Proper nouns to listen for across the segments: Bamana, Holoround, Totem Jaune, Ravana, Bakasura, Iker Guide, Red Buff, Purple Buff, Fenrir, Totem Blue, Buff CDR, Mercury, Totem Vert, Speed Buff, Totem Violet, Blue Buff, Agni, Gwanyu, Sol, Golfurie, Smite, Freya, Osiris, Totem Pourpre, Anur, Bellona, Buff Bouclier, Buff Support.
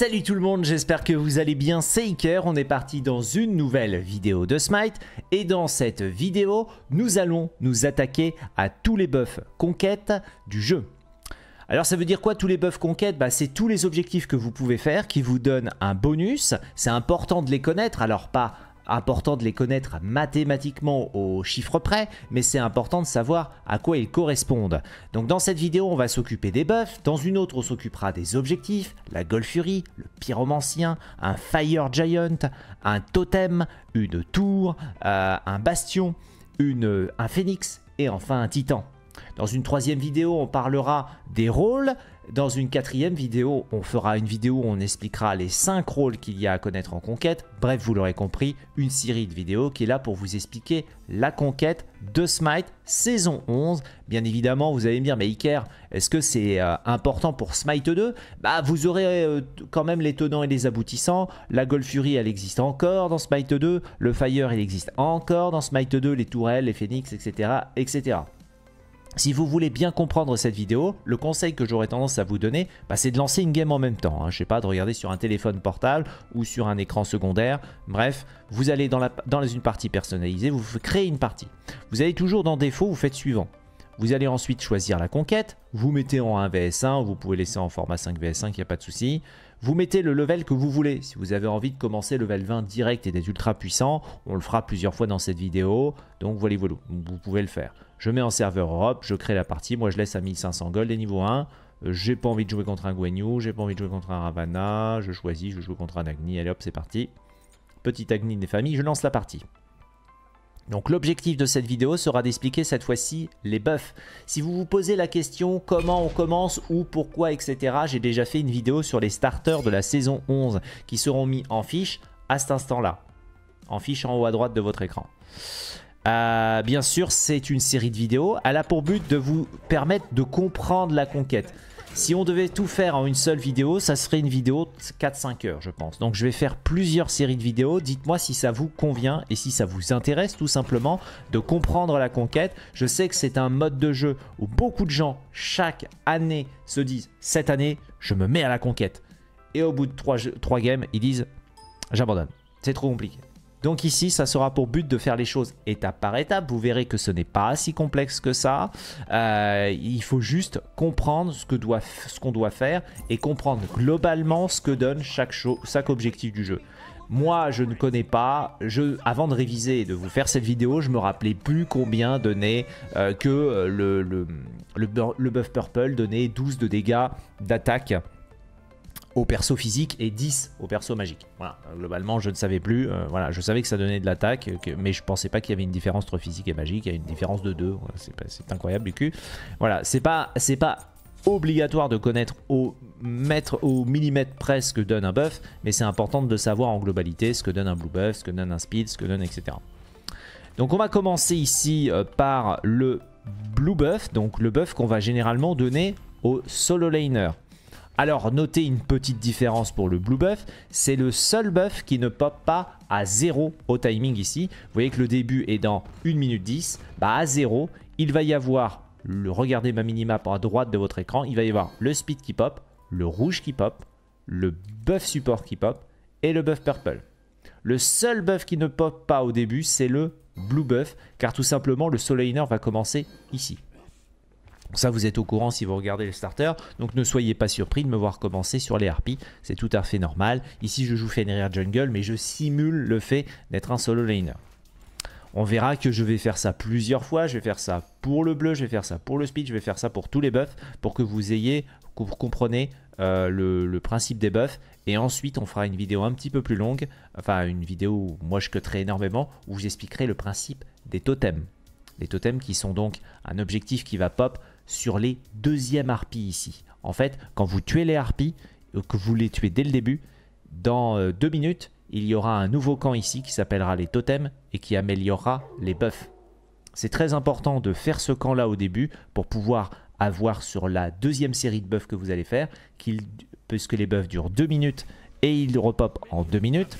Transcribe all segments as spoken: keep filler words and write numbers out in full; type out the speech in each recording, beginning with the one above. Salut tout le monde, j'espère que vous allez bien, c'est Iker, on est parti dans une nouvelle vidéo de Smite et dans cette vidéo, nous allons nous attaquer à tous les buffs conquêtes du jeu. Alors ça veut dire quoi tous les buffs conquêtes? Bah, c'est tous les objectifs que vous pouvez faire qui vous donnent un bonus, c'est important de les connaître, alors pas important de les connaître mathématiquement au chiffre près, mais c'est important de savoir à quoi ils correspondent. Donc dans cette vidéo, on va s'occuper des buffs, dans une autre, on s'occupera des objectifs, la Golfurie, le Pyromancien, un Fire Giant, un Totem, une Tour, euh, un Bastion, une, un Phénix et enfin un Titan. Dans une troisième vidéo, on parlera des rôles. Dans une quatrième vidéo, on fera une vidéo où on expliquera les cinq rôles qu'il y a à connaître en conquête. Bref, vous l'aurez compris, une série de vidéos qui est là pour vous expliquer la conquête de Smite saison onze. Bien évidemment, vous allez me dire, mais Iker, est-ce que c'est euh, important pour Smite deux? Bah, vous aurez euh, quand même les tenants et les aboutissants. La Golfurie, elle existe encore dans Smite deux. Le Fire, il existe encore dans Smite deux. Les tourelles, les phénix, et cetera, et cetera. Si vous voulez bien comprendre cette vidéo, le conseil que j'aurais tendance à vous donner, bah, c'est de lancer une game en même temps. Hein. Je ne sais pas, de regarder sur un téléphone portable ou sur un écran secondaire. Bref, vous allez dans, la, dans une partie personnalisée, vous créez une partie. Vous allez toujours dans défaut, vous faites suivant. Vous allez ensuite choisir la conquête. Vous mettez en un V S un, vous pouvez laisser en format cinq V S cinq, il n'y a pas de souci. Vous mettez le level que vous voulez. Si vous avez envie de commencer level vingt direct et d'être ultra puissant, on le fera plusieurs fois dans cette vidéo. Donc voilà, voilà, vous pouvez le faire. Je mets en serveur Europe, je crée la partie. Moi, je laisse à mille cinq cents gold et niveau un. Euh, j'ai pas envie de jouer contre un Gwanyu, j'ai pas envie de jouer contre un Ravana. Je choisis, je joue contre un Agni. Allez hop, c'est parti. Petit Agni des familles, je lance la partie. Donc l'objectif de cette vidéo sera d'expliquer cette fois-ci les buffs. Si vous vous posez la question comment on commence, ou pourquoi, et cetera, j'ai déjà fait une vidéo sur les starters de la saison onze qui seront mis en fiche à cet instant-là. En fiche en haut à droite de votre écran. Euh, bien sûr, c'est une série de vidéos. Elle a pour but de vous permettre de comprendre la conquête. Si on devait tout faire en une seule vidéo, ça serait une vidéo de quatre à cinq heures, je pense. Donc je vais faire plusieurs séries de vidéos. Dites-moi si ça vous convient et si ça vous intéresse tout simplement de comprendre la conquête. Je sais que c'est un mode de jeu où beaucoup de gens, chaque année, se disent « Cette année, je me mets à la conquête. » Et au bout de trois games, ils disent « J'abandonne. C'est trop compliqué. » Donc ici, ça sera pour but de faire les choses étape par étape. Vous verrez que ce n'est pas si complexe que ça. Euh, il faut juste comprendre ce que doit, ce qu'on doit faire et comprendre globalement ce que donne chaque, show, chaque objectif du jeu. Moi, je ne connais pas. Je, avant de réviser et de vous faire cette vidéo, je me rappelais plus combien donnait euh, que le, le, le, le buff purple donnait douze de dégâts d'attaque au perso physique et dix au perso magique. Voilà, globalement je ne savais plus, euh, voilà, je savais que ça donnait de l'attaque, mais je pensais pas qu'il y avait une différence entre physique et magique, il y a une différence de deux, c'est incroyable du cul. Voilà, c'est pas, c'est pas obligatoire de connaître au mètre, au millimètre près ce que donne un buff, mais c'est important de savoir en globalité ce que donne un blue buff, ce que donne un speed, ce que donne, et cetera. Donc on va commencer ici euh, par le blue buff, donc le buff qu'on va généralement donner au solo laner. Alors, notez une petite différence pour le blue buff, c'est le seul buff qui ne pop pas à zéro au timing ici. Vous voyez que le début est dans une minute dix, bah à zéro, il va y avoir, le, regardez ma minimap à droite de votre écran, il va y avoir le speed qui pop, le rouge qui pop, le buff support qui pop et le buff purple. Le seul buff qui ne pop pas au début, c'est le blue buff, car tout simplement le solo laner va commencer ici. Ça, vous êtes au courant si vous regardez les starters, donc ne soyez pas surpris de me voir commencer sur les harpies, c'est tout à fait normal. Ici, je joue Fenrir Jungle, mais je simule le fait d'être un solo laner. On verra que je vais faire ça plusieurs fois, je vais faire ça pour le bleu, je vais faire ça pour le speed, je vais faire ça pour tous les buffs, pour que vous ayez, que vous compreniez euh, le, le principe des buffs. Et ensuite, on fera une vidéo un petit peu plus longue, enfin une vidéo où moi je cutterai énormément, où j'expliquerai le principe des totems. Les totems qui sont donc un objectif qui va pop sur les deuxièmes harpies ici. En fait, quand vous tuez les harpies, que vous les tuez dès le début, dans deux minutes, il y aura un nouveau camp ici qui s'appellera les totems et qui améliorera les buffs. C'est très important de faire ce camp-là au début pour pouvoir avoir sur la deuxième série de buffs que vous allez faire, qu'il, puisque les buffs durent deux minutes et ils repopent en deux minutes,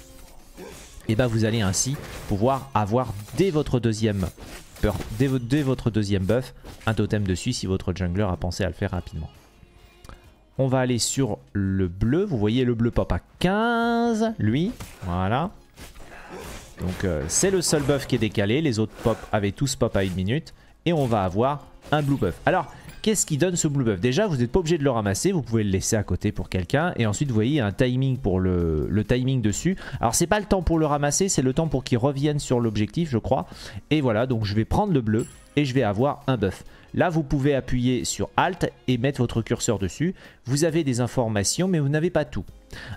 et ben vous allez ainsi pouvoir avoir dès votre deuxième Dès, dès votre deuxième buff, un totem dessus si votre jungler a pensé à le faire rapidement. On va aller sur le bleu. Vous voyez le bleu pop à quinze, lui. Voilà. Donc euh, c'est le seul buff qui est décalé. Les autres pop avaient tous pop à une minute. Et on va avoir un blue buff. Alors, qu'est-ce qui donne ce blue buff? Déjà, vous n'êtes pas obligé de le ramasser. Vous pouvez le laisser à côté pour quelqu'un. Et ensuite, vous voyez, il y a un timing pour le, le timing dessus. Alors, c'est pas le temps pour le ramasser. C'est le temps pour qu'il revienne sur l'objectif, je crois. Et voilà, donc je vais prendre le bleu. Et je vais avoir un buff. Là, vous pouvez appuyer sur Alt et mettre votre curseur dessus. Vous avez des informations, mais vous n'avez pas tout.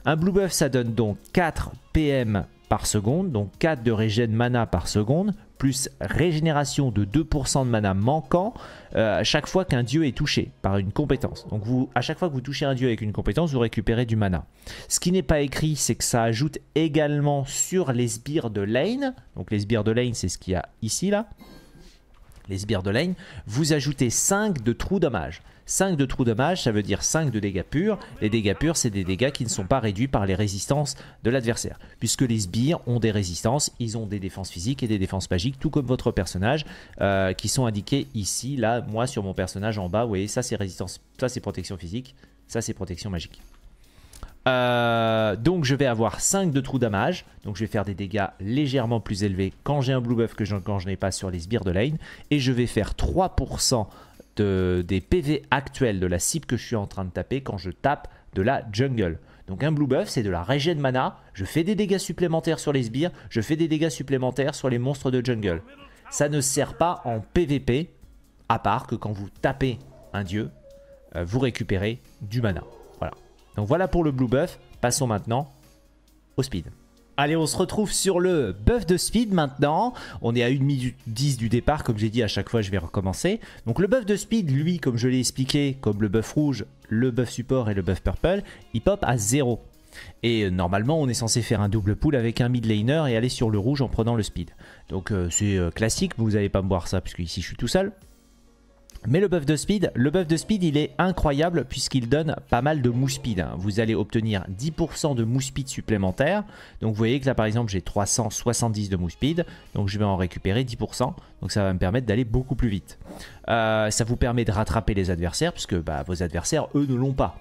Un blue buff, ça donne donc quatre P M par seconde, donc quatre de régène mana par seconde, plus régénération de deux pour cent de mana manquant euh, à chaque fois qu'un dieu est touché par une compétence. Donc, vous, à chaque fois que vous touchez un dieu avec une compétence, vous récupérez du mana. Ce qui n'est pas écrit, c'est que ça ajoute également sur les sbires de lane. Donc, les sbires de lane, c'est ce qu'il y a ici, là. Les sbires de lane, vous ajoutez cinq de trous dommage. cinq de trous dommage, ça veut dire cinq de dégâts purs. Les dégâts purs, c'est des dégâts qui ne sont pas réduits par les résistances de l'adversaire. Puisque les sbires ont des résistances, ils ont des défenses physiques et des défenses magiques, tout comme votre personnage, euh, qui sont indiqués ici, là, moi, sur mon personnage en bas. Vous voyez, ça c'est résistance, ça c'est protection physique, ça c'est protection magique. Euh, donc je vais avoir cinq de trous damage. Donc je vais faire des dégâts légèrement plus élevés quand j'ai un blue buff que je, quand je n'ai pas sur les sbires de lane. Et je vais faire trois pour cent de, des P V actuels de la cible que je suis en train de taper quand je tape de la jungle. Donc un blue buff, c'est de la régène de mana. Je fais des dégâts supplémentaires sur les sbires. Je fais des dégâts supplémentaires sur les monstres de jungle. Ça ne sert pas en P V P, à part que quand vous tapez un dieu, euh, vous récupérez du mana. Donc voilà pour le blue buff, passons maintenant au speed. Allez, on se retrouve sur le buff de speed maintenant. On est à une minute dix du départ, comme j'ai dit à chaque fois je vais recommencer. Donc le buff de speed, lui, comme je l'ai expliqué, comme le buff rouge, le buff support et le buff purple, il pop à zéro. Et normalement on est censé faire un double pull avec un mid laner et aller sur le rouge en prenant le speed. Donc euh, c'est euh, classique, vous n'allez pas me voir ça, puisque ici je suis tout seul. Mais le buff de speed, le buff de speed il est incroyable puisqu'il donne pas mal de move speed. Vous allez obtenir dix pour cent de move speed supplémentaire. Donc vous voyez que là par exemple j'ai trois cent soixante-dix de move speed. Donc je vais en récupérer dix pour cent. Donc ça va me permettre d'aller beaucoup plus vite. Euh, ça vous permet de rattraper les adversaires puisque bah, vos adversaires eux ne l'ont pas.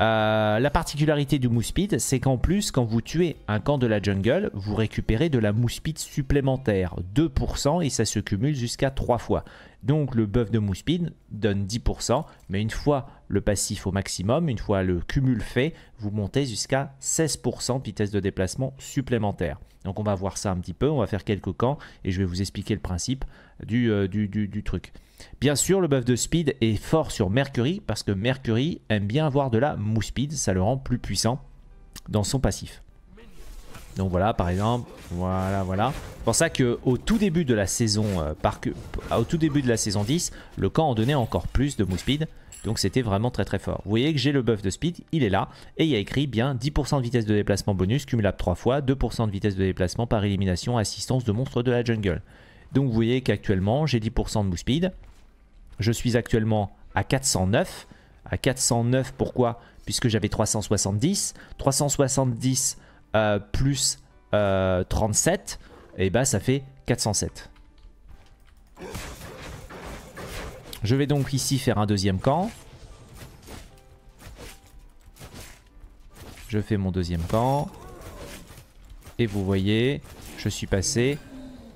Euh, la particularité du move speed, c'est qu'en plus quand vous tuez un camp de la jungle, vous récupérez de la move speed supplémentaire, deux pour cent, et ça se cumule jusqu'à trois fois. Donc le buff de move speed donne dix pour cent, mais une fois le passif au maximum, une fois le cumul fait, vous montez jusqu'à seize pour cent de vitesse de déplacement supplémentaire. Donc on va voir ça un petit peu, on va faire quelques camps et je vais vous expliquer le principe du, euh, du, du, du truc. Bien sûr, le buff de speed est fort sur Mercury parce que Mercury aime bien avoir de la move speed, ça le rend plus puissant dans son passif. Donc voilà, par exemple, voilà, voilà. C'est pour ça qu'au tout début de la saison, euh, par, au tout début de la saison dix, le camp en donnait encore plus de move speed. Donc c'était vraiment très très fort. Vous voyez que j'ai le buff de speed, il est là. Et il y a écrit bien dix pour cent de vitesse de déplacement bonus, cumulable trois fois, deux pour cent de vitesse de déplacement par élimination, assistance de monstres de la jungle. Donc vous voyez qu'actuellement j'ai dix pour cent de move speed. Je suis actuellement à quatre cent neuf. À quatre cent neuf, pourquoi? Puisque j'avais trois cent soixante-dix. trois cent soixante-dix euh, plus euh, trente-sept, et bah ça fait quatre cent sept. Je vais donc ici faire un deuxième camp. Je fais mon deuxième camp. Et vous voyez, je suis passé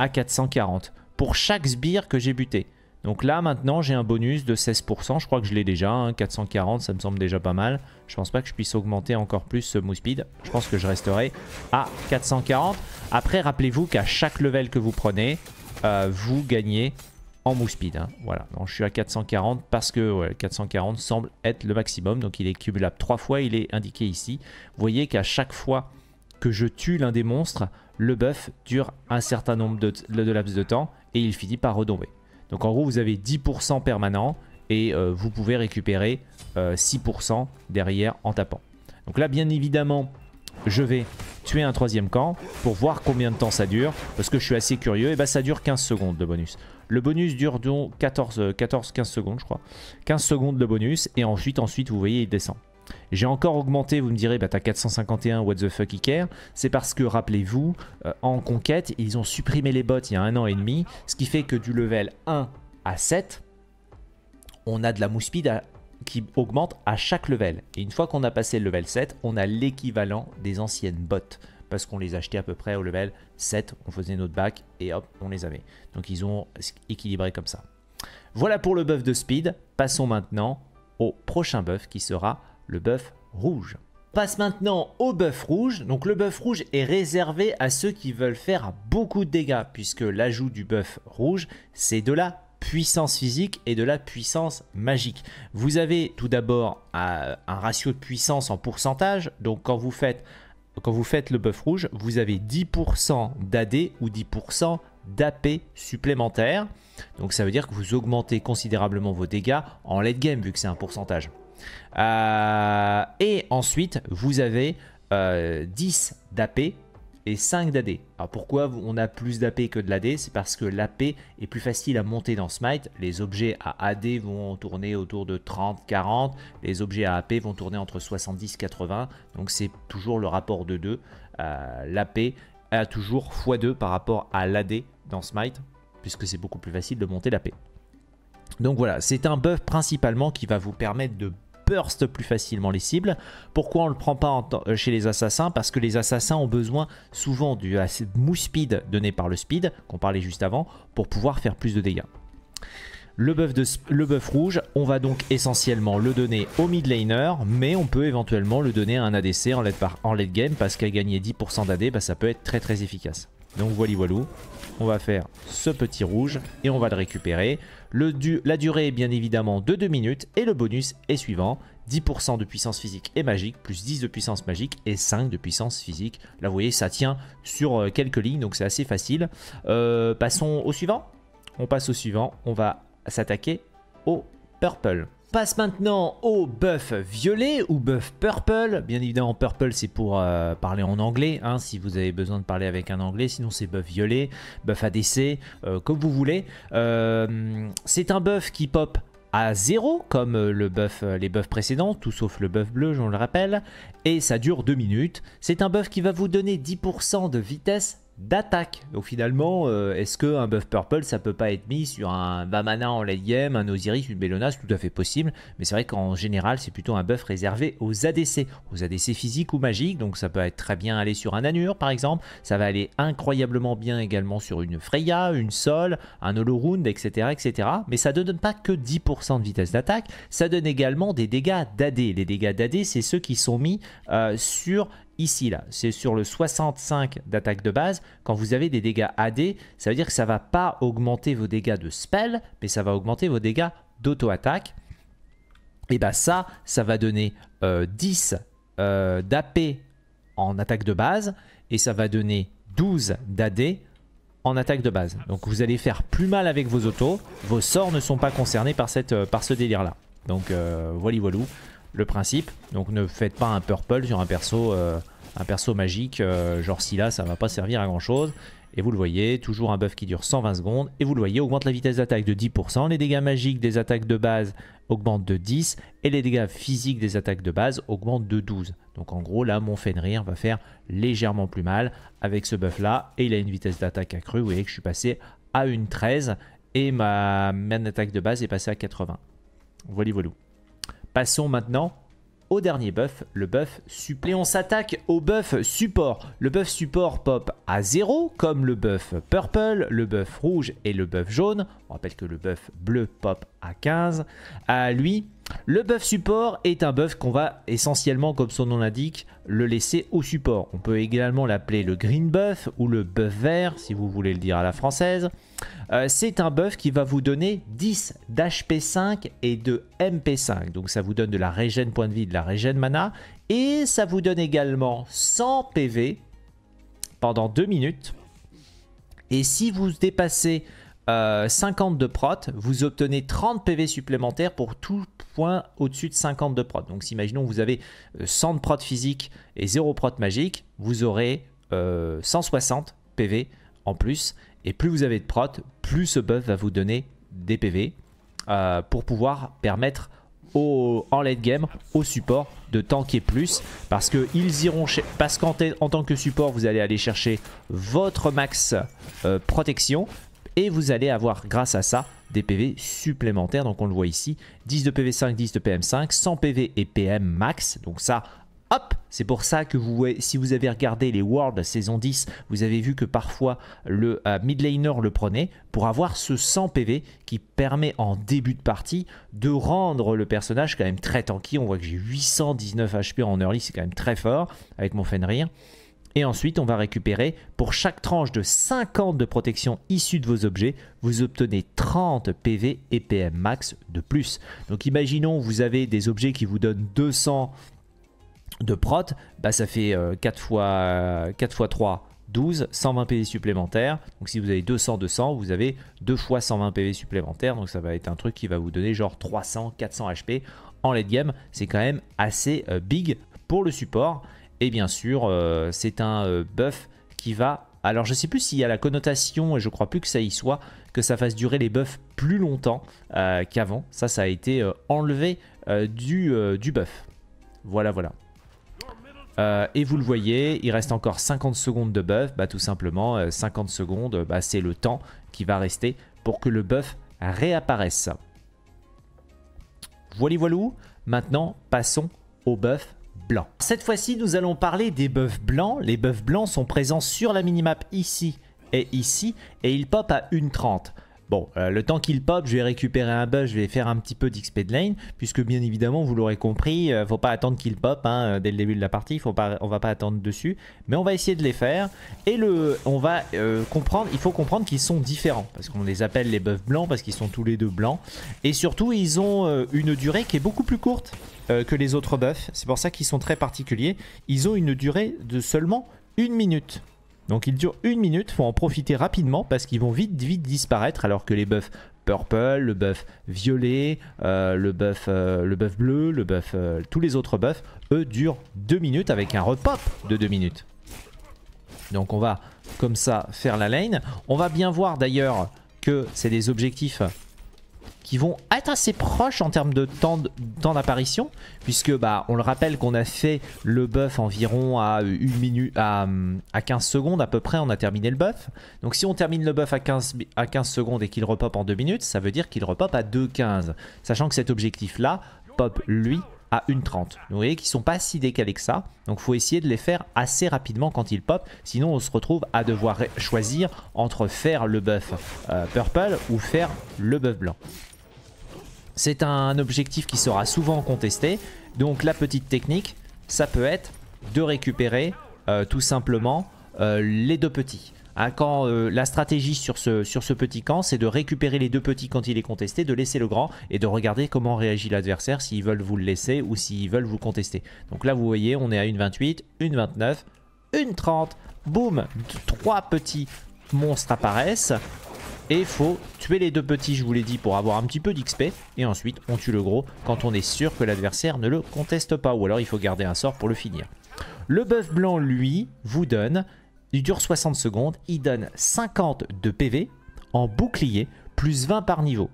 à quatre cent quarante pour chaque sbire que j'ai buté. Donc là maintenant j'ai un bonus de seize pour cent. Je crois que je l'ai déjà, hein. quatre cent quarante, ça me semble déjà pas mal. Je pense pas que je puisse augmenter encore plus ce move speed. Je pense que je resterai à quatre cent quarante. Après rappelez-vous qu'à chaque level que vous prenez, euh, vous gagnez en move speed, hein. Voilà, donc je suis à quatre cent quarante parce que ouais, quatre cent quarante semble être le maximum. Donc il est cumulable trois fois, il est indiqué ici. Vous voyez qu'à chaque fois que je tue l'un des monstres, le buff dure un certain nombre de, de laps de temps et il finit par redomber. Donc en gros vous avez dix pour cent permanent et euh, vous pouvez récupérer euh, six pour cent derrière en tapant. Donc là bien évidemment je vais tuer un troisième camp pour voir combien de temps ça dure parce que je suis assez curieux. Et bah ça dure quinze secondes le bonus. Le bonus dure donc quatorze quinze secondes je crois. quinze secondes le bonus et ensuite ensuite vous voyez il descend. J'ai encore augmenté, vous me direz, bah t'as quatre cent cinquante et un, what the fuck, Iker. C'est parce que, rappelez-vous, euh, en conquête, ils ont supprimé les bots il y a un an et demi, ce qui fait que du level un à sept, on a de la move speed à qui augmente à chaque level. Et une fois qu'on a passé le level sept, on a l'équivalent des anciennes bottes. Parce qu'on les achetait à peu près au level sept, on faisait notre bac et hop, on les avait. Donc ils ont équilibré comme ça. Voilà pour le buff de speed. Passons maintenant au prochain buff qui sera le buff rouge. On passe maintenant au buff rouge. Donc le buff rouge est réservé à ceux qui veulent faire beaucoup de dégâts, puisque l'ajout du buff rouge, c'est de la puissance physique et de la puissance magique. Vous avez tout d'abord un ratio de puissance en pourcentage. Donc quand vous faites... Quand vous faites le buff rouge, vous avez dix pour cent d'A D ou dix pour cent d'A P supplémentaire. Donc ça veut dire que vous augmentez considérablement vos dégâts en late game vu que c'est un pourcentage. Euh, et ensuite, vous avez euh, dix d'A P et cinq d'A D. Alors pourquoi on a plus d'A P que de l'A D? C'est parce que l'A P est plus facile à monter dans Smite. Les objets à A D vont tourner autour de trente à quarante. Les objets à A P vont tourner entre soixante-dix à quatre-vingts. Donc c'est toujours le rapport de deux. Euh, L'A P a toujours fois deux par rapport à l'A D dans Smite, puisque c'est beaucoup plus facile de monter l'A P. Donc voilà, c'est un buff principalement qui va vous permettre de burst plus facilement les cibles. Pourquoi on ne le prend pas en chez les assassins? Parce que les assassins ont besoin souvent du mousse speed donné par le speed, qu'on parlait juste avant, pour pouvoir faire plus de dégâts. Le buff, de, le buff rouge, on va donc essentiellement le donner au mid laner, mais on peut éventuellement le donner à un A D C en late, par, en late game, parce qu'à gagner dix pour cent d'A D, bah, ça peut être très très efficace. Donc voilà, voilou, on va faire ce petit rouge et on va le récupérer. Le du, la durée est bien évidemment de deux minutes et le bonus est suivant. dix pour cent de puissance physique et magique, plus dix de puissance magique et cinq de puissance physique. Là vous voyez, ça tient sur quelques lignes, donc c'est assez facile. Euh, passons au suivant. On passe au suivant, on va s'attaquer au purple. On passe maintenant au buff violet ou buff purple. Bien évidemment purple c'est pour euh, parler en anglais, hein, si vous avez besoin de parler avec un anglais, sinon c'est buff violet, buff A D C, euh, comme vous voulez. Euh, c'est un buff qui pop à zéro comme le buff, les buffs précédents, tout sauf le buff bleu, je vous le rappelle, et ça dure deux minutes. C'est un buff qui va vous donner dix pour cent de vitesse d'attaque. Donc finalement, euh, est-ce qu'un buff purple, ça peut pas être mis sur un Bamana en late game, un Osiris, une Bellona? C'est tout à fait possible, mais c'est vrai qu'en général, c'est plutôt un buff réservé aux A D C, aux A D C physiques ou magiques. Donc ça peut être très bien aller sur un Anur par exemple, ça va aller incroyablement bien également sur une Freya, une Sol, un Holoround, et cetera, et cetera. Mais ça ne donne pas que dix pour cent de vitesse d'attaque, ça donne également des dégâts d'A D. Les dégâts d'A D, c'est ceux qui sont mis euh, sur... Ici, là, c'est sur le soixante-cinq d'attaque de base. Quand vous avez des dégâts A D, ça veut dire que ça ne va pas augmenter vos dégâts de spell, mais ça va augmenter vos dégâts d'auto-attaque. Et bien ça, ça va donner euh, dix euh, d'A P en attaque de base et ça va donner douze d'A D en attaque de base. Donc vous allez faire plus mal avec vos autos. Vos sorts ne sont pas concernés par, cette, euh, par ce délire-là. Donc euh, voili voilou. Le principe, donc ne faites pas un purple sur un perso, euh, un perso magique, euh, genre si là ça va pas servir à grand chose. Et vous le voyez, toujours un buff qui dure cent vingt secondes. Et vous le voyez, augmente la vitesse d'attaque de dix pour cent. Les dégâts magiques des attaques de base augmentent de dix. Et les dégâts physiques des attaques de base augmentent de douze. Donc en gros, là, mon Fenrir va faire légèrement plus mal avec ce buff là. Et il a une vitesse d'attaque accrue. Vous voyez que je suis passé à une treize. Et ma main attaque de base est passée à quatre-vingts. Voili voilou. Passons maintenant au dernier buff, le buff suppléant. Et on s'attaque au buff support. Le buff support pop à zéro comme le buff purple, le buff rouge et le buff jaune. On rappelle que le buff bleu pop à quinze. À lui, le buff support est un buff qu'on va essentiellement, comme son nom l'indique, le laisser au support. On peut également l'appeler le green buff ou le buff vert si vous voulez le dire à la française. Euh, c'est un buff qui va vous donner dix d'H P cinq et de M P cinq. Donc ça vous donne de la régène point de vie, de la régène mana. Et ça vous donne également cent P V pendant deux minutes. Et si vous dépassez euh, cinquante de prot, vous obtenez trente P V supplémentaires pour tout point au-dessus de cinquante de prot. Donc imaginons que vous avez cent de prot physique et zéro prot magique, vous aurez euh, cent soixante P V en plus. Et plus vous avez de prot, plus ce buff va vous donner des P V euh, pour pouvoir permettre au, en late game au support de tanker plus. Parce que ils iront chez, parce qu'en en tant que support, vous allez aller chercher votre max euh, protection. et vous allez avoir grâce à ça des P V supplémentaires. Donc on le voit ici, dix de P V cinq, dix de P M cinq, cent P V et P M max. Donc ça, hop, c'est pour ça que vous, si vous avez regardé les Worlds saison dix, vous avez vu que parfois le euh, mid laner le prenait pour avoir ce cent P V qui permet en début de partie de rendre le personnage quand même très tanky. On voit que j'ai huit cent dix-neuf H P en early, c'est quand même très fort avec mon Fenrir. Et ensuite, on va récupérer, pour chaque tranche de cinquante de protection issue de vos objets, vous obtenez trente P V et P M max de plus. Donc imaginons, vous avez des objets qui vous donnent deux cents de prot, bah ça fait euh, quatre fois trois, douze, cent vingt P V supplémentaires. Donc si vous avez deux cents, deux cents, vous avez deux fois cent vingt P V supplémentaires. Donc ça va être un truc qui va vous donner genre trois cents, quatre cents H P en late game. C'est quand même assez euh, big pour le support. Et bien sûr, euh, c'est un euh, buff qui va... Alors, je ne sais plus s'il y a la connotation, et je ne crois plus que ça y soit, que ça fasse durer les buffs plus longtemps euh, qu'avant. Ça, ça a été euh, enlevé euh, du, euh, du buff. Voilà, voilà. Euh, et vous le voyez, il reste encore cinquante secondes de buff. Bah, tout simplement, euh, cinquante secondes, bah, c'est le temps qui va rester pour que le buff réapparaisse. Voili voilou. Maintenant, passons au buff blanc. Cette fois-ci, nous allons parler des buffs blancs. Les buffs blancs sont présents sur la minimap ici et ici, et ils pop à une trente. Bon, euh, le temps qu'il pop, je vais récupérer un buff, je vais faire un petit peu d'X P de lane, puisque bien évidemment, vous l'aurez compris, euh, faut pas attendre qu'il pop hein, dès le début de la partie, faut pas, on va pas attendre dessus, mais on va essayer de les faire, et le, on va euh, comprendre, il faut comprendre qu'ils sont différents, parce qu'on les appelle les buffs blancs, parce qu'ils sont tous les deux blancs, et surtout, ils ont euh, une durée qui est beaucoup plus courte euh, que les autres buffs, c'est pour ça qu'ils sont très particuliers, ils ont une durée de seulement une minute. Donc ils durent une minute, faut en profiter rapidement parce qu'ils vont vite vite disparaître alors que les buffs purple, le buff violet, euh, le, buff, euh, le buff bleu, le buff, euh, tous les autres buffs, eux durent deux minutes avec un repop de deux minutes. Donc on va comme ça faire la lane. On va bien voir d'ailleurs que c'est des objectifs qui vont être assez proches en termes de temps d'apparition, puisque bah, on le rappelle qu'on a fait le buff environ à, une minute, à, à quinze secondes à peu près, on a terminé le buff. Donc si on termine le buff à quinze, à quinze secondes et qu'il repop en deux minutes, ça veut dire qu'il repop à deux quinze, sachant que cet objectif-là pop lui à une trente. Vous voyez qu'ils ne sont pas si décalés que ça, donc il faut essayer de les faire assez rapidement quand ils pop, sinon on se retrouve à devoir choisir entre faire le buff euh, purple ou faire le buff blanc. C'est un objectif qui sera souvent contesté. Donc la petite technique, ça peut être de récupérer euh, tout simplement euh, les deux petits. Hein, quand, euh, la stratégie sur ce, sur ce petit camp, c'est de récupérer les deux petits quand il est contesté, de laisser le grand et de regarder comment réagit l'adversaire, s'ils veulent vous le laisser ou s'ils veulent vous contester. Donc là, vous voyez, on est à une vingt-huit, une vingt-neuf, une trente. Boum, trois petits monstres apparaissent. Et il faut tuer les deux petits, je vous l'ai dit, pour avoir un petit peu d'X P. Et ensuite, on tue le gros quand on est sûr que l'adversaire ne le conteste pas. Ou alors, il faut garder un sort pour le finir. Le buff blanc, lui, vous donne... Il dure soixante secondes. Il donne cinquante de P V en bouclier, plus vingt par niveau.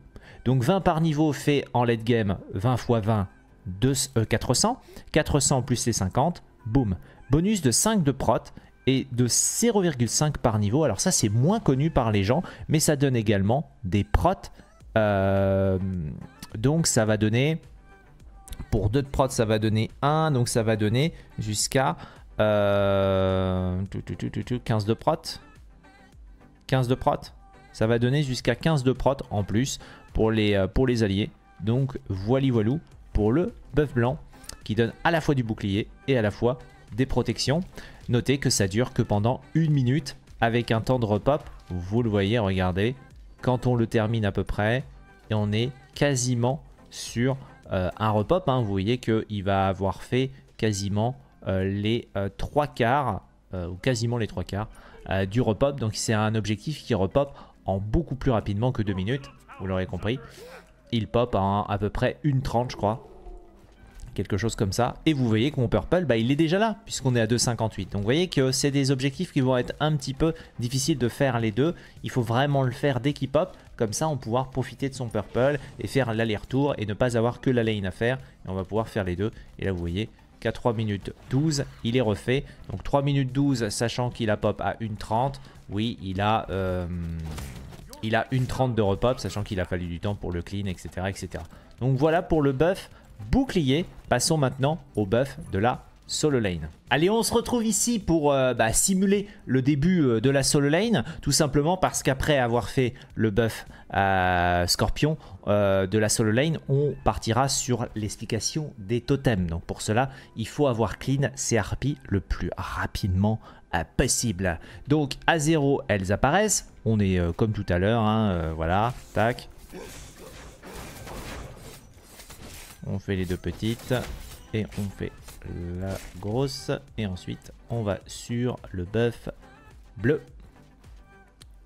Donc, vingt par niveau fait en late game, vingt fois vingt, quatre cents. quatre cents plus les cinquante, boum. Bonus de cinq de prot. Et de zéro virgule cinq par niveau. Alors ça, c'est moins connu par les gens, mais ça donne également des prots. Euh, donc ça va donner, pour deux de prots, ça va donner un, donc ça va donner jusqu'à euh, quinze de prots. quinze de prots. Ça va donner jusqu'à quinze de prots en plus pour les, pour les alliés. Donc voili voilou pour le buff blanc qui donne à la fois du bouclier et à la fois des protections. Notez que ça dure que pendant une minute avec un temps de repop. Vous le voyez, regardez, quand on le termine à peu près, et on est quasiment sur euh, un repop. Hein. Vous voyez qu'il va avoir fait quasiment euh, les euh, trois quarts, euh, ou quasiment les trois quarts euh, du repop. Donc c'est un objectif qui repop en beaucoup plus rapidement que deux minutes. Vous l'aurez compris. Il pop à à peu près une trente, je crois. Quelque chose comme ça, et vous voyez que mon purple, bah, il est déjà là, puisqu'on est à deux cinquante-huit. Donc vous voyez que c'est des objectifs qui vont être un petit peu difficiles de faire les deux. Il faut vraiment le faire dès qu'il pop, comme ça on va pouvoir profiter de son purple et faire l'aller-retour et ne pas avoir que la lane à faire. Et on va pouvoir faire les deux, et là vous voyez qu'à trois minutes douze, il est refait. Donc trois minutes douze, sachant qu'il a pop à une trente, oui, il a... Euh... Il a une trente de repop, sachant qu'il a fallu du temps pour le clean, et cetera et cetera. Donc voilà pour le buff bouclier. Passons maintenant au buff de la solo lane. Allez, on se retrouve ici pour euh, bah, simuler le début euh, de la solo lane, tout simplement parce qu'après avoir fait le buff euh, scorpion euh, de la solo lane, on partira sur l'explication des totems. Donc pour cela, il faut avoir clean ses harpies le plus rapidement euh, possible. Donc à zéro, elles apparaissent. On est euh, comme tout à l'heure, hein, euh, voilà, tac. On fait les deux petites et on fait la grosse, et ensuite on va sur le buff bleu.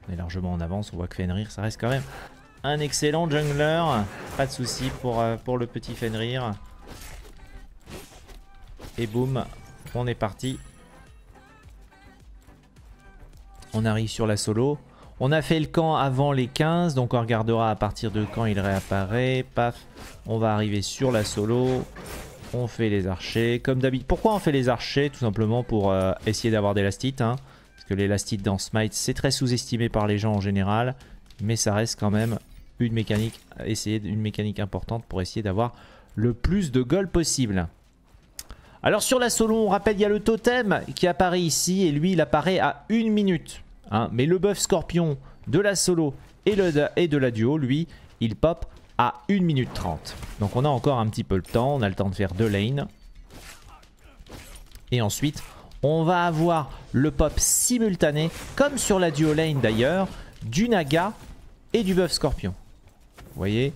On est largement en avance, on voit que Fenrir, ça reste quand même un excellent jungler, pas de souci pour, pour le petit Fenrir. Et boum, on est parti. On arrive sur la solo. On a fait le camp avant les quinze, donc on regardera à partir de quand il réapparaît. Paf, on va arriver sur la solo. On fait les archers, comme d'habitude. Pourquoi on fait les archers? Tout simplement pour euh, essayer d'avoir des lastites, hein, parce que les lastites dans Smite, c'est très sous-estimé par les gens en général. Mais ça reste quand même une mécanique, essayer une mécanique importante pour essayer d'avoir le plus de gold possible. Alors sur la solo, on rappelle, il y a le totem qui apparaît ici. Et lui, il apparaît à une minute. Hein, mais le buff scorpion de la solo et, le, et de la duo, lui, il pop à une minute trente. Donc on a encore un petit peu le temps, on a le temps de faire deux lanes. Et ensuite, on va avoir le pop simultané, comme sur la duo lane d'ailleurs, du naga et du buff scorpion. Vous voyez,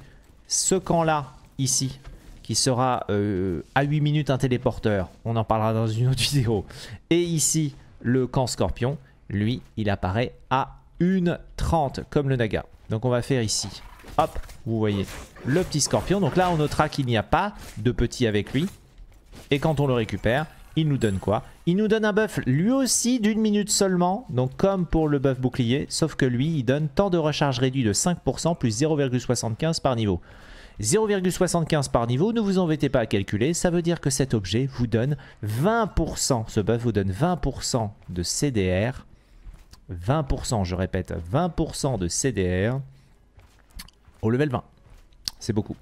ce camp-là, ici, qui sera euh, à huit minutes un téléporteur, on en parlera dans une autre vidéo. Et ici, le camp scorpion, lui, il apparaît à une trente, comme le naga. Donc on va faire ici. Hop, vous voyez le petit scorpion. Donc là, on notera qu'il n'y a pas de petit avec lui. Et quand on le récupère, il nous donne quoi? Il nous donne un buff, lui aussi, d'une minute seulement. Donc comme pour le buff bouclier, sauf que lui, il donne temps de recharge réduit de cinq pour cent plus zéro virgule soixante-quinze par niveau. zéro virgule soixante-quinze par niveau, ne vous embêtez pas à calculer. Ça veut dire que cet objet vous donne vingt pour cent. Ce buff vous donne vingt pour cent de C D R. vingt pour cent, je répète, vingt pour cent de C D R. Au level vingt, c'est beaucoup.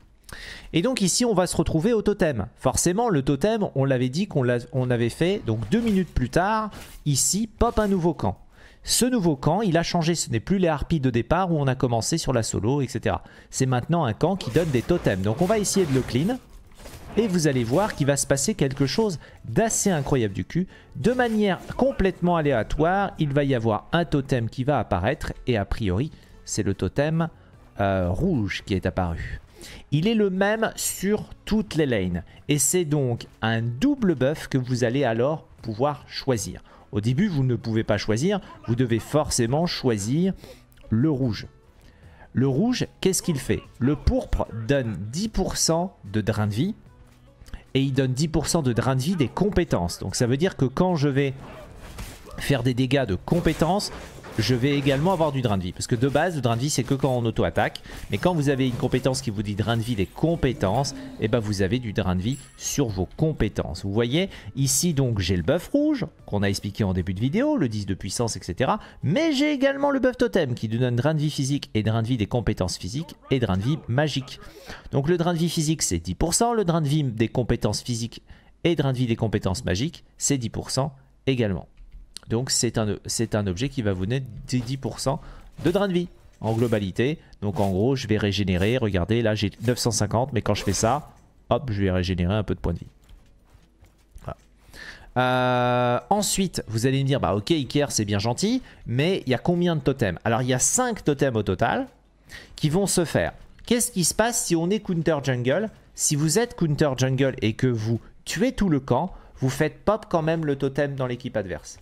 Et donc ici, on va se retrouver au totem. Forcément, le totem, on l'avait dit qu'on on avait fait. Donc deux minutes plus tard, ici, pop un nouveau camp. Ce nouveau camp, il a changé. Ce n'est plus les harpies de départ où on a commencé sur la solo, et cetera. C'est maintenant un camp qui donne des totems. Donc on va essayer de le clean. Et vous allez voir qu'il va se passer quelque chose d'assez incroyable du cul. De manière complètement aléatoire, il va y avoir un totem qui va apparaître. Et a priori, c'est le totem... Euh, rouge qui est apparu. Il est le même sur toutes les lanes et c'est donc un double buff que vous allez alors pouvoir choisir. Au début, vous ne pouvez pas choisir, vous devez forcément choisir le rouge. Le rouge, qu'est-ce qu'il fait? Le pourpre donne dix pour cent de drain de vie et il donne dix pour cent de drain de vie des compétences. Donc ça veut dire que quand je vais faire des dégâts de compétences, je vais également avoir du drain de vie. Parce que de base, le drain de vie, c'est que quand on auto-attaque. Mais quand vous avez une compétence qui vous dit drain de vie des compétences, et ben vous avez du drain de vie sur vos compétences. Vous voyez, ici donc j'ai le buff rouge, qu'on a expliqué en début de vidéo, le dix de puissance, et cetera. Mais j'ai également le buff totem qui nous donne drain de vie physique et drain de vie des compétences physiques et drain de vie magique. Donc le drain de vie physique, c'est dix pour cent. Le drain de vie des compétences physiques et drain de vie des compétences magiques, c'est dix pour cent également. Donc c'est un, un objet qui va vous donner dix pour cent de drain de vie en globalité. Donc en gros, je vais régénérer. Regardez, là j'ai neuf cent cinquante, mais quand je fais ça, hop, je vais régénérer un peu de points de vie. Voilà. Euh, ensuite, vous allez me dire, bah ok, Iker, c'est bien gentil, mais il y a combien de totems? Alors il y a cinq totems au total qui vont se faire. Qu'est-ce qui se passe si on est counter jungle? Si vous êtes counter jungle et que vous tuez tout le camp, vous faites pop quand même le totem dans l'équipe adverse.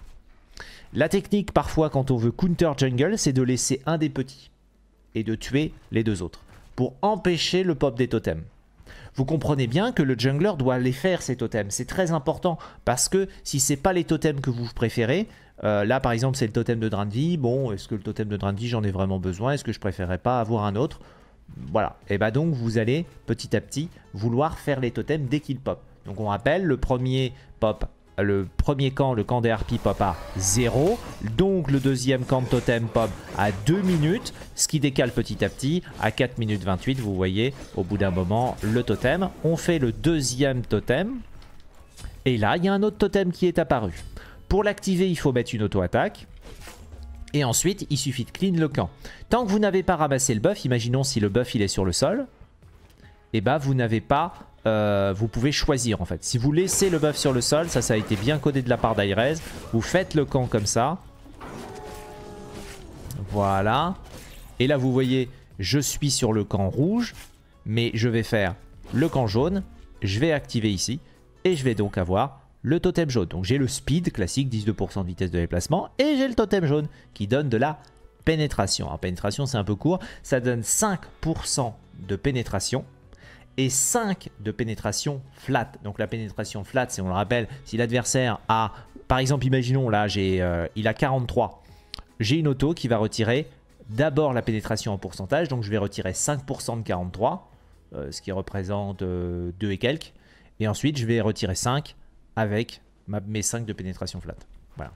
La technique parfois quand on veut counter jungle, c'est de laisser un des petits et de tuer les deux autres pour empêcher le pop des totems. Vous comprenez bien que le jungler doit les faire ces totems, c'est très important parce que si c'est pas les totems que vous préférez, euh, là par exemple c'est le totem de drain de vie, bon est-ce que le totem de drain de vie j'en ai vraiment besoin, est-ce que je préférerais pas avoir un autre? Voilà, et bah donc vous allez petit à petit vouloir faire les totems dès qu'ils pop. Donc on rappelle, le premier pop le premier camp, le camp des harpies, pop à zéro. Donc le deuxième camp de totem pop à deux minutes, ce qui décale petit à petit à quatre minutes vingt-huit. Vous voyez, au bout d'un moment, le totem. On fait le deuxième totem. Et là, il y a un autre totem qui est apparu. Pour l'activer, il faut mettre une auto-attaque. Et ensuite, il suffit de clean le camp. Tant que vous n'avez pas ramassé le buff, imaginons si le buff il est sur le sol, et eh bah ben, vous n'avez pas... Euh, vous pouvez choisir en fait. Si vous laissez le buff sur le sol, ça, ça a été bien codé de la part d'Airez. Vous faites le camp comme ça. Voilà. Et là, vous voyez, je suis sur le camp rouge, mais je vais faire le camp jaune. Je vais activer ici et je vais donc avoir... le totem jaune. Donc j'ai le speed classique, dix-deux pour cent de vitesse de déplacement, et j'ai le totem jaune qui donne de la pénétration. En pénétration, c'est un peu court, ça donne cinq pour cent de pénétration et cinq de pénétration flat. Donc la pénétration flat, c'est, on le rappelle, si l'adversaire a, par exemple, imaginons là, j'ai, euh, il a quarante-trois, j'ai une auto qui va retirer d'abord la pénétration en pourcentage, donc je vais retirer cinq pour cent de quarante-trois, euh, ce qui représente euh, deux et quelques, et ensuite je vais retirer cinq avec mes cinq de pénétration flat. Voilà.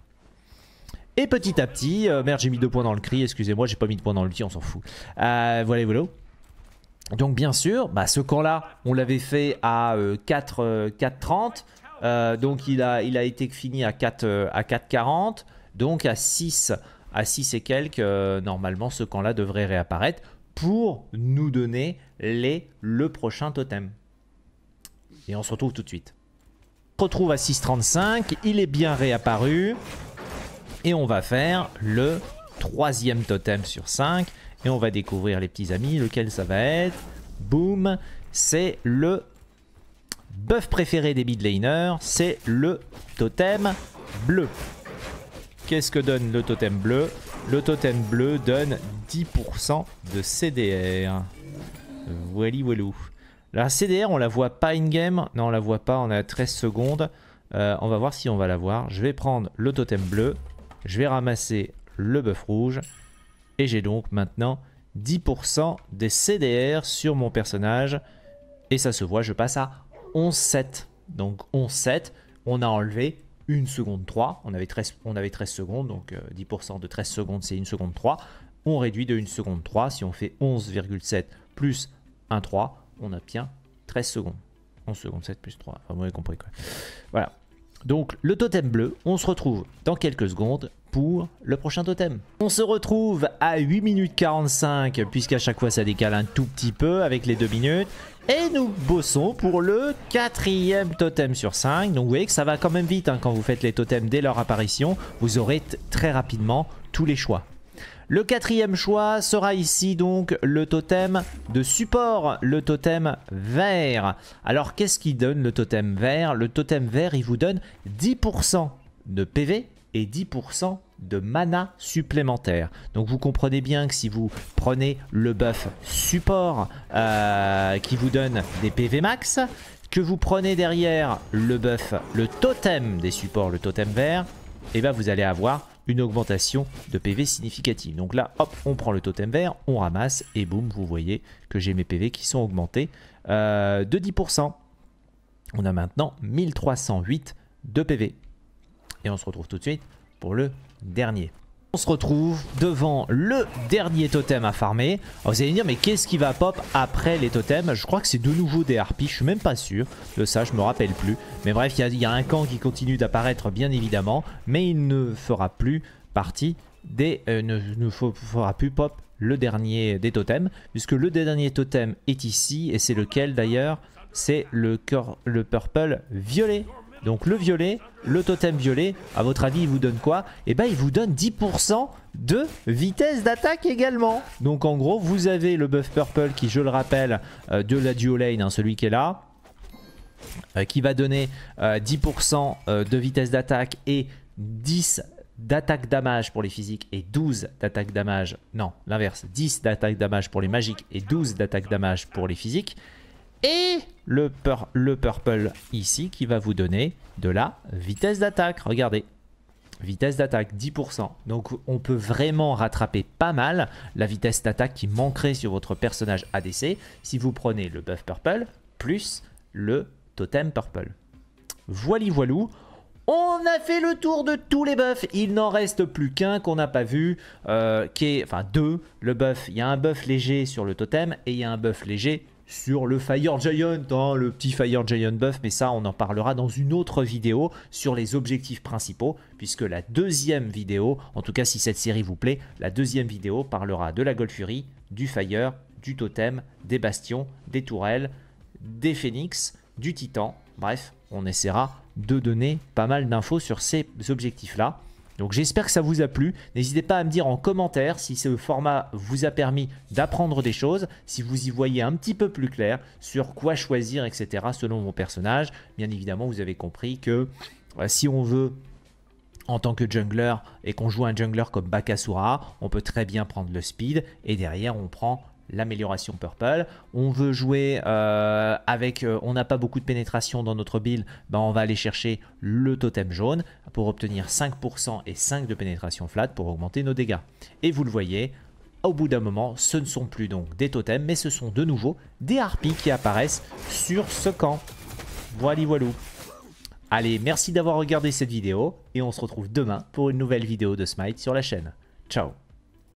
Et petit à petit, euh, merde, j'ai mis deux points dans le cri, excusez-moi, j'ai pas mis de points dans l'ulti, on s'en fout. Euh, voilà, voilà. Donc bien sûr, bah, ce camp-là, on l'avait fait à euh, quatre virgule trente, euh, donc il a, il a été fini à quatre virgule quarante, euh, à donc à six, à six et quelques, euh, normalement, ce camp-là devrait réapparaître pour nous donner les, le prochain totem. Et on se retrouve tout de suite. Retrouve à six virgule trente-cinq, il est bien réapparu et on va faire le troisième totem sur cinq et on va découvrir, les petits amis, lequel ça va être. Boum, c'est le buff préféré des midlaners, c'est le totem bleu. Qu'est-ce que donne le totem bleu? Le totem bleu donne dix pour cent de C D R. Wally walou. La C D R, on la voit pas in-game. Non, on la voit pas. On a treize secondes. Euh, on va voir si on va la voir. Je vais prendre le totem bleu. Je vais ramasser le buff rouge. Et j'ai donc maintenant dix pour cent des C D R sur mon personnage. Et ça se voit, je passe à onze sept. Donc onze sept, on a enlevé une seconde trois. On avait treize, on avait treize secondes. Donc euh, dix pour cent de treize secondes, c'est une seconde trois. On réduit de une seconde trois. Si on fait onze virgule sept plus un virgule trois. On obtient treize secondes. onze secondes sept plus trois. Enfin, vous avez compris quoi. Voilà. Donc, le totem bleu, on se retrouve dans quelques secondes pour le prochain totem. On se retrouve à huit minutes quarante-cinq, puisqu'à chaque fois, ça décale un tout petit peu avec les deux minutes. Et nous bossons pour le quatrième totem sur cinq. Donc, vous voyez que ça va quand même vite hein, quand vous faites les totems dès leur apparition. Vous aurez très rapidement tous les choix. Le quatrième choix sera ici donc le totem de support, le totem vert. Alors qu'est-ce qu'il donne le totem vert? Le totem vert, il vous donne dix pour cent de P V et dix pour cent de mana supplémentaire. Donc vous comprenez bien que si vous prenez le buff support euh, qui vous donne des P V max, que vous prenez derrière le buff, le totem des supports, le totem vert, et bien vous allez avoir une augmentation de P V significative. Donc là, hop, on prend le totem vert, on ramasse et boum, vous voyez que j'ai mes P V qui sont augmentés euh, de dix pour cent. On a maintenant mille trois cent huit de P V. Et on se retrouve tout de suite pour le dernier. On se retrouve devant le dernier totem à farmer. Alors vous allez me dire, mais qu'est-ce qui va pop après les totems? Je crois que c'est de nouveau des harpies, je suis même pas sûr de ça, je me rappelle plus. Mais bref, il y, y a un camp qui continue d'apparaître bien évidemment, mais il ne fera plus partie des... Euh, ne, ne fera plus pop le dernier des totems, puisque le dernier totem est ici, et c'est lequel d'ailleurs? C'est le, le purple violet. Donc le violet, le totem violet, à votre avis, il vous donne quoi? Eh bien, il vous donne dix pour cent de vitesse d'attaque également. Donc en gros, vous avez le buff purple qui, je le rappelle, euh, de la duo lane, hein, celui qui est là, euh, qui va donner euh, dix pour cent euh, de vitesse d'attaque et dix d'attaque damage pour les physiques et douze d'attaque damage, non, l'inverse, dix d'attaque damage pour les magiques et douze d'attaque damage pour les physiques. Et le, pur le purple ici qui va vous donner de la vitesse d'attaque. Regardez, vitesse d'attaque dix pour cent. Donc on peut vraiment rattraper pas mal la vitesse d'attaque qui manquerait sur votre personnage A D C si vous prenez le buff purple plus le totem purple. Voili voilou, On a fait le tour de tous les buffs, il n'en reste plus qu'un qu'on n'a pas vu, euh, qui est, enfin deux, le buff, il y a un buff léger sur le totem et il y a un buff léger sur le Fire Giant, hein, le petit Fire Giant buff, mais ça on en parlera dans une autre vidéo sur les objectifs principaux, puisque la deuxième vidéo, en tout cas si cette série vous plaît, la deuxième vidéo parlera de la Gold Fury, du Fire, du totem, des bastions, des tourelles, des phénix, du titan, bref, on essaiera de donner pas mal d'infos sur ces objectifs-là. Donc j'espère que ça vous a plu. N'hésitez pas à me dire en commentaire si ce format vous a permis d'apprendre des choses, si vous y voyez un petit peu plus clair sur quoi choisir, et cetera selon vos personnages. Bien évidemment, vous avez compris que euh, si on veut... en tant que jungler et qu'on joue un jungler comme Bakasura, on peut très bien prendre le speed et derrière on prend l'amélioration purple. On veut jouer euh, avec, euh, on n'a pas beaucoup de pénétration dans notre build, ben on va aller chercher le totem jaune pour obtenir cinq pour cent et cinq de pénétration flat pour augmenter nos dégâts. Et vous le voyez, au bout d'un moment, ce ne sont plus donc des totems, mais ce sont de nouveau des harpies qui apparaissent sur ce camp. Voili voilou. Allez, merci d'avoir regardé cette vidéo et on se retrouve demain pour une nouvelle vidéo de Smite sur la chaîne. Ciao!